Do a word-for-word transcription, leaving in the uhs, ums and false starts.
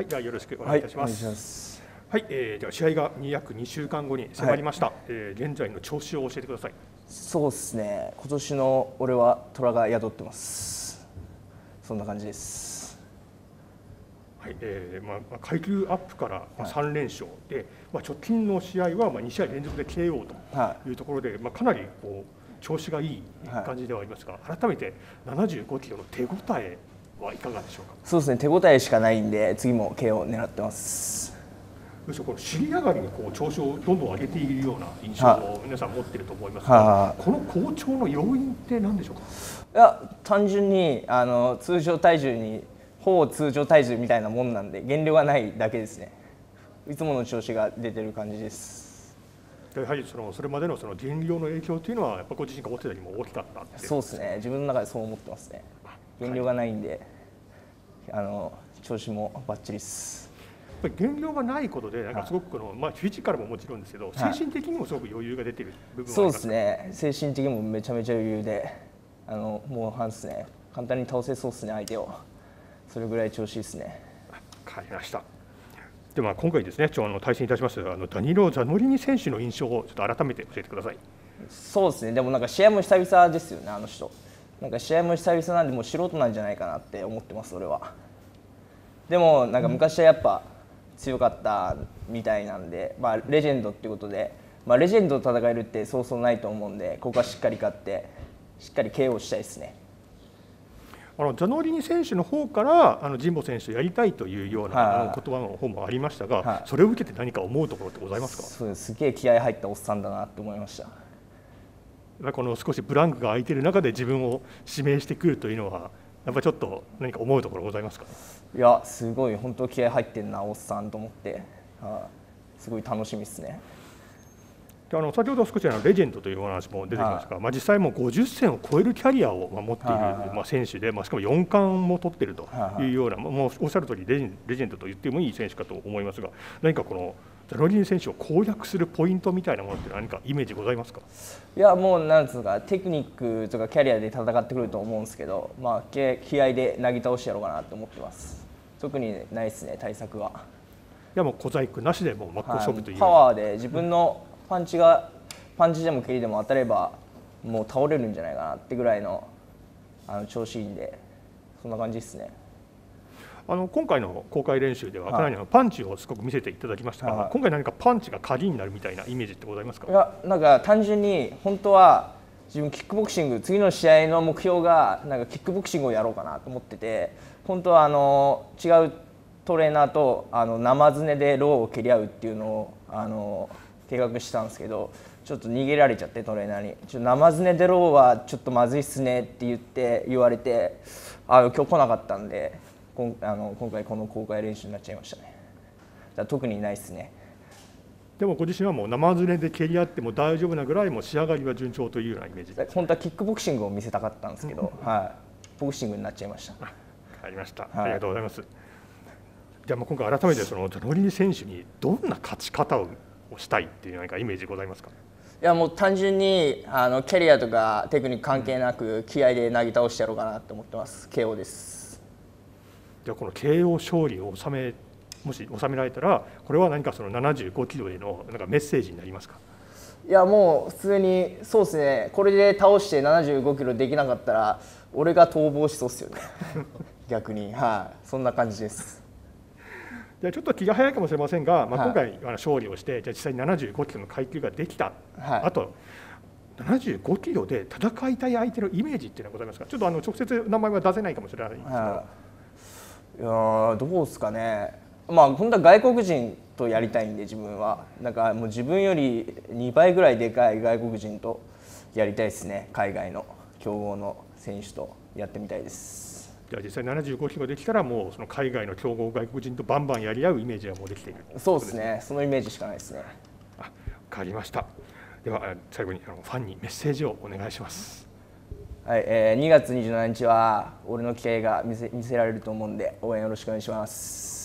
はい、ではよろしくお願いいたします。はい、えー、では試合が約にしゅうかんごに迫りました。はい、えー、現在の調子を教えてください。そうですね。今年の俺は虎が宿ってます。そんな感じです。はい、えー、まあ階級アップからさんれんしょうで、はい、まあ直近の試合はまあにしあいれんぞくで ケーオー というところで、はい、まあかなりこう。調子がいい感じではありますが、はい、改めてななじゅうごキロの手応えはいかがでしょうか。そうですね、手応えしかないんで、次も ケーオー を狙ってます。むしろこの尻上がりにこう調子をどんどん上げているような印象を皆さん持っていると思いますが、はあ、この好調の要因って何でしょうか。いや、単純にあの通常体重にほぼ通常体重みたいなもんなんで、減量がないだけですね。いつもの調子が出てる感じです。やはりそのそれまでのその減量の影響というのはやっぱご自身が思ってたよりも大きかったって。そうですね。自分の中でそう思ってますね。減量がないんで、はい、あの調子もバッチリです。やっぱり減量がないことでなんかすごくこの、はい、まあフィジカルももちろんですけど、精神的にもすごく余裕が出ている部分はありますか。そうですね。精神的にもめちゃめちゃ余裕で、あのもう半ですね。簡単に倒せそうですね、相手を。それぐらい調子いいですね。わかりました。では今回ですね、ちょっと対戦いたしますあのダニロ・ザノリニ選手の印象をちょっと改めて教えてください。そうですね、でもなんか試合も久々ですよね、あの人。なんか試合も久々なんで、もう素人なんじゃないかなって思ってます、俺は。でも、なんか昔はやっぱ強かったみたいなんで、まあ、レジェンドっていうことで、まあ、レジェンドと戦えるってそうそうないと思うんで、ここはしっかり勝って、しっかり ケーオー したいですね。あのザノリニ選手の方からあの神保選手をやりたいというような言葉の方もありましたが、はいはい、それを受けて何か思うところってございますか。そうです、すげえ気合い入ったおっさんだなと思いました。この少しブランクが空いている中で自分を指名してくるというのはやっぱりちょっと何か思うところございますか。いや、すごい本当気合い入ってるなおっさんと思って、はあ、すごい楽しみですね。あの先ほど少しあのレジェンドというお話も出てきましたが、まあ実際もうごじゅっせんを超えるキャリアを持っているまあ選手で、まあしかもよんかんも取っているというような、もうおっしゃる通りレジェンドと言ってもいい選手かと思いますが、何かこのザノリニ選手を攻略するポイントみたいなものって何かイメージございますか。いや、もうなんですか、テクニックとかキャリアで戦ってくると思うんですけど、まあ気合でなぎ倒してやろうかなと思ってます。特にないですね、対策は。いや、もう小細工なしでもう真っ向勝負という。パワーで自分のパンチがパンチでも蹴りでも当たればもう倒れるんじゃないかなってぐらいのあの調子いいんで、そんな感じですね。あの今回の公開練習ではかなりのパンチをすごく見せていただきましたが、はい、今回何かパンチが鍵になるみたいなイメージってございますか。いや、なんか単純に本当は自分キックボクシング、次の試合の目標がなんかキックボクシングをやろうかなと思ってて、本当はあの違うトレーナーとあの生詰でローを蹴り合うっていうのをあの計画したんですけど、ちょっと逃げられちゃってトレーナーに「ちょっと生詰出ろはちょっとまずいっすね」って言って言われて、あ今日来なかったんで、こんあの今回この公開練習になっちゃいましたね。だ特にないっすね。でもご自身はもう生詰で蹴り合っても大丈夫なぐらいもう仕上がりは順調というようなイメージです、ね、本当はキックボクシングを見せたかったんですけどはい、ボクシングになっちゃいました。ありました、はい、ありがとうございます。じゃあもう今回改めてそのザノリニ選手にどんな勝ち方をしたいっていう何かイメージございますか。いや、もう単純にあのキャリアとかテクニック関係なく気合でなぎ倒してやろうかなと思ってます。ケーオー です。じゃあこの ケーオー 勝利を収めもし収められたら、これは何かそのななじゅうごキロへのなんかメッセージになりますか。いや、もう普通にそうですね。これで倒してななじゅうごキロできなかったら俺が逃亡しそうですよね。逆に、はい、そんな感じです。じゃちょっと気が早いかもしれませんが、まあ、今回勝利をして、はい、じゃあ実際にななじゅうごキロの階級ができた、はい、あとななじゅうごキロで戦いたい相手のイメージっていうのはございますか。ちょっとあの直接名前は出せないかもしれないんですけど、はい、いやどうですかね、まあ、本当は外国人とやりたいんで、自分はなんかもう自分よりにばいぐらいでかい外国人とやりたいですね、海外の強豪の選手とやってみたいです。じゃあ実際ななじゅうごキロできたらもうその海外の強豪外国人とバンバンやり合うイメージはもうできている。そうですね。そのイメージしかないですね。あ、わかりました。では最後にあのファンにメッセージをお願いします。はい、えー、にがつにじゅうしちにちは俺の気合が見せ、見せられると思うんで応援よろしくお願いします。